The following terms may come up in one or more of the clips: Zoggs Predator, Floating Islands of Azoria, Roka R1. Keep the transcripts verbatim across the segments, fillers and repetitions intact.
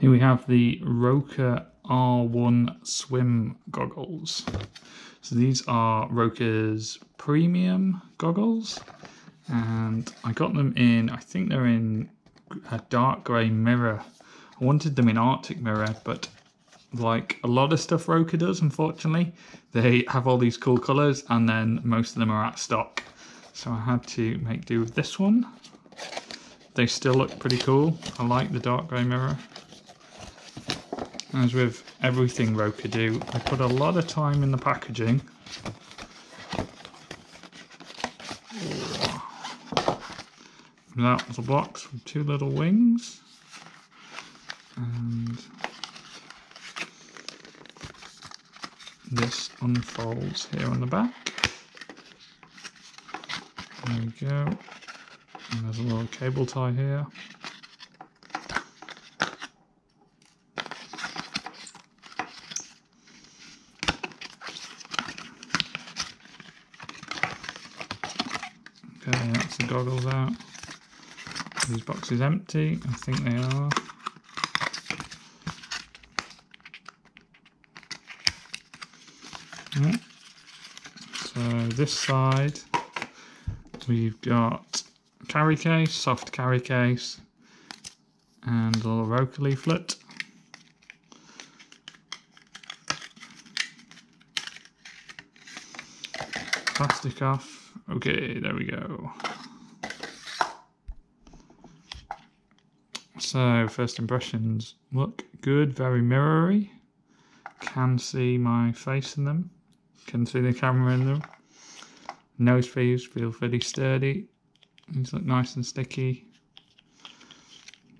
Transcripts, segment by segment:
Here we have the Roka R one swim goggles. So these are Roka's premium goggles, and I got them in, I think they're in a dark grey mirror. I wanted them in Arctic mirror, but like a lot of stuff Roka does, unfortunately, they have all these cool colours and then most of them are out of stock. So I had to make do with this one. They still look pretty cool. I like the dark grey mirror. As with everything Roka do, I put a lot of time in the packaging. That was a box with two little wings. And this unfolds here on the back. There we go. And there's a little cable tie here. Okay, that's the goggles out. Are these boxes empty? I think they are. Yeah. So this side, we've got carry case, soft carry case, and a little Roka leaflet. Plastic off. Okay, there we go. So, first impressions look good, very mirror-y. Can see my face in them. Can see the camera in them. Nose sleeves feel pretty sturdy. These look nice and sticky.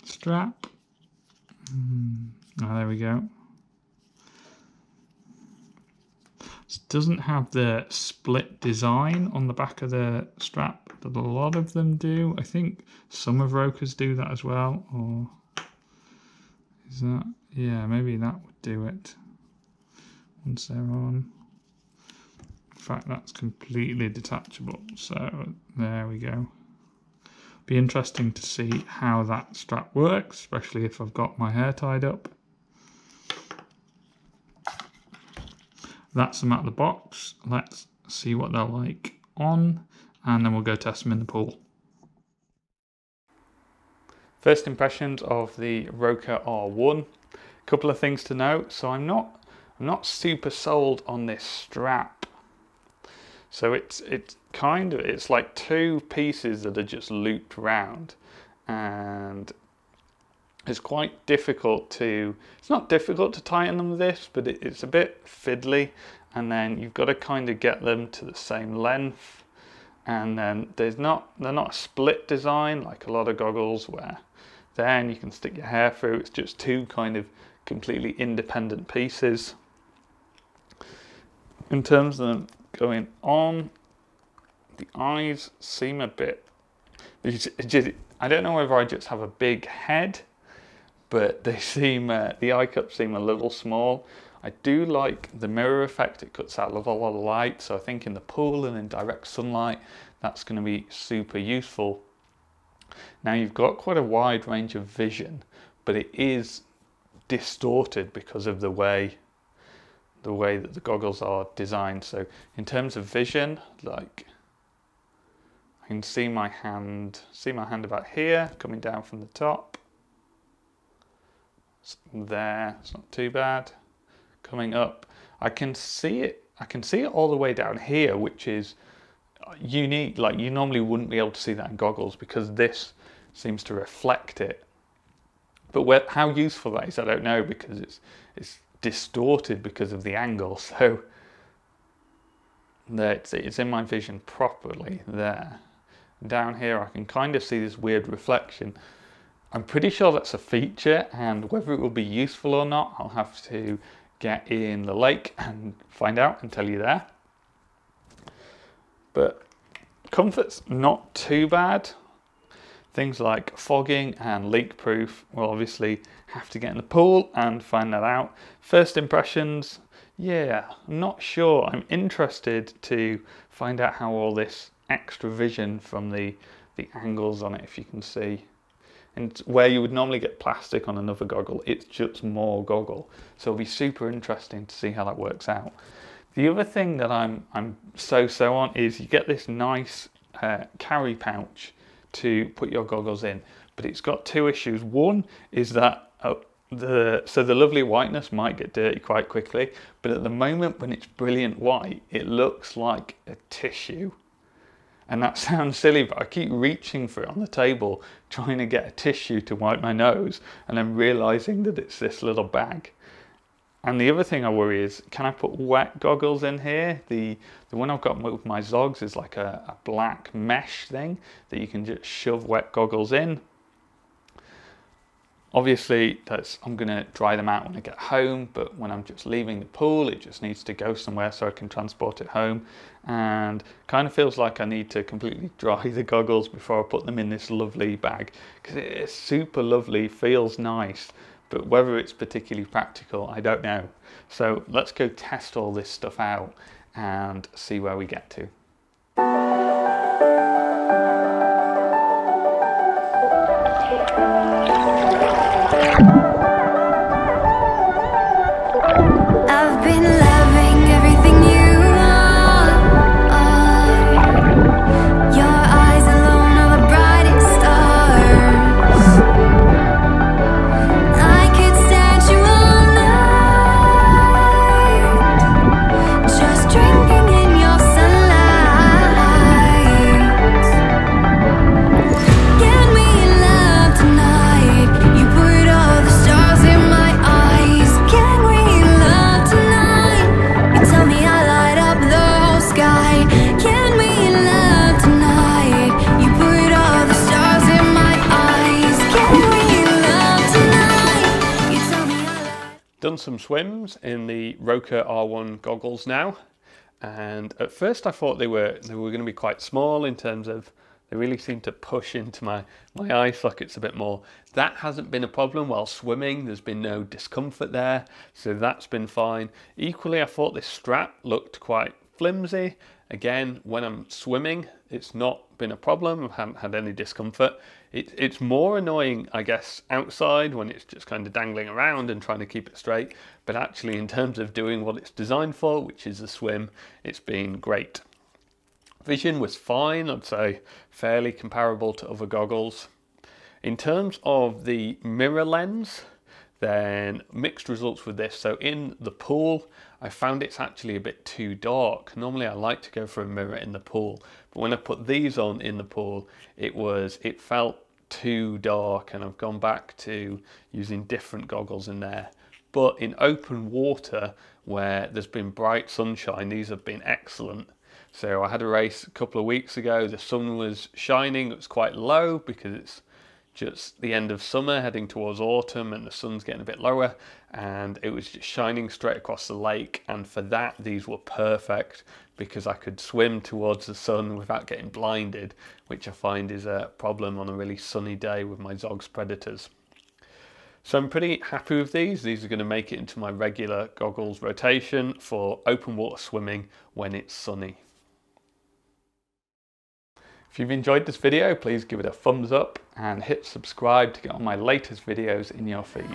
Strap. Mm. Oh, there we go. It doesn't have the split design on the back of the strap that a lot of them do. I think some of Roka's do that as well. Or is that? Yeah, maybe that would do it. Once they're on. In fact, that's completely detachable, so there we go. Be interesting to see how that strap works, especially if I've got my hair tied up. That's them out of the box. Let's see what they're like on, and then we'll go test them in the pool. First impressions of the Roka R one. A couple of things to note. So I'm not, I'm not super sold on this strap. So it's it's kind of it's like two pieces that are just looped round, and it's quite difficult to it's not difficult to tighten them with this, but it, it's a bit fiddly, and then you've got to kind of get them to the same length, and then there's not they're not a split design like a lot of goggles where then you can stick your hair through. It's just two kind of completely independent pieces. In terms of them going on, the eyes seem a bit, it's just, I don't know whether I just have a big head, but they seem, uh, the eye cups seem a little small. I do like the mirror effect, it cuts out a lot of light, so I think in the pool and in direct sunlight, that's going to be super useful. Now you've got quite a wide range of vision, but it is distorted because of the way the way that the goggles are designed. So in terms of vision, like I can see my hand, see my hand about here, coming down from the top. There, it's not too bad. Coming up, I can see it, I can see it all the way down here, which is unique. Like you normally wouldn't be able to see that in goggles because this seems to reflect it. But where, how useful that is, I don't know, because it's, it's distorted because of the angle, so that it's in my vision properly there. Down here I can kind of see this weird reflection. I'm pretty sure that's a feature, and whether it will be useful or not, I'll have to get in the lake and find out and tell you there. But comfort's not too bad. Things like fogging and leak proof, we'll obviously have to get in the pool and find that out. First impressions, yeah, I'm not sure. I'm interested to find out how all this extra vision from the, the angles on it, if you can see, And where you would normally get plastic on another goggle, it's just more goggle. So it'll be super interesting to see how that works out. The other thing that I'm, I'm so, so on is you get this nice uh, carry pouch to put your goggles in, but it's got two issues. One is that uh, the so the lovely whiteness might get dirty quite quickly, but at the moment when it's brilliant white, it looks like a tissue. And that sounds silly, but I keep reaching for it on the table, trying to get a tissue to wipe my nose, and then realizing that it's this little bag. And the other thing I worry is, can I put wet goggles in here? The the one I've got with my Zoggs is like a, a black mesh thing that you can just shove wet goggles in. Obviously, that's, I'm gonna dry them out when I get home, but when I'm just leaving the pool, it just needs to go somewhere so I can transport it home. And kind of feels like I need to completely dry the goggles before I put them in this lovely bag, because it's super lovely, feels nice, but whether it's particularly practical, I don't know. So let's go test all this stuff out and see where we get to. Some swims in the Roka R one goggles now, and at first I thought they were they were going to be quite small in terms of they really seem to push into my my eye sockets a bit more. That hasn't been a problem while swimming. There's been no discomfort there, so that's been fine. Equally, I thought this strap looked quite flimsy. Again, when I'm swimming, it's not been a problem. I haven't had any discomfort. It, it's more annoying, I guess, outside when it's just kind of dangling around and trying to keep it straight. But actually, in terms of doing what it's designed for, which is a swim, it's been great. Vision was fine, I'd say fairly comparable to other goggles. In terms of the mirror lens, then mixed results with this. So in the pool, I found it's actually a bit too dark. Normally I like to go for a mirror in the pool, but when I put these on in the pool, it was, it felt too dark, and I've gone back to using different goggles in there. But in open water where there's been bright sunshine, these have been excellent. So I had a race a couple of weeks ago. The sun was shining, it was quite low because it's just the end of summer heading towards autumn and the sun's getting a bit lower, and it was just shining straight across the lake, and for that these were perfect because I could swim towards the sun without getting blinded, which I find is a problem on a really sunny day with my Zoggs Predators. So I'm pretty happy with these. These are going to make it into my regular goggles rotation for open water swimming when it's sunny. If you've enjoyed this video, please give it a thumbs up and hit subscribe to get all my latest videos in your feed.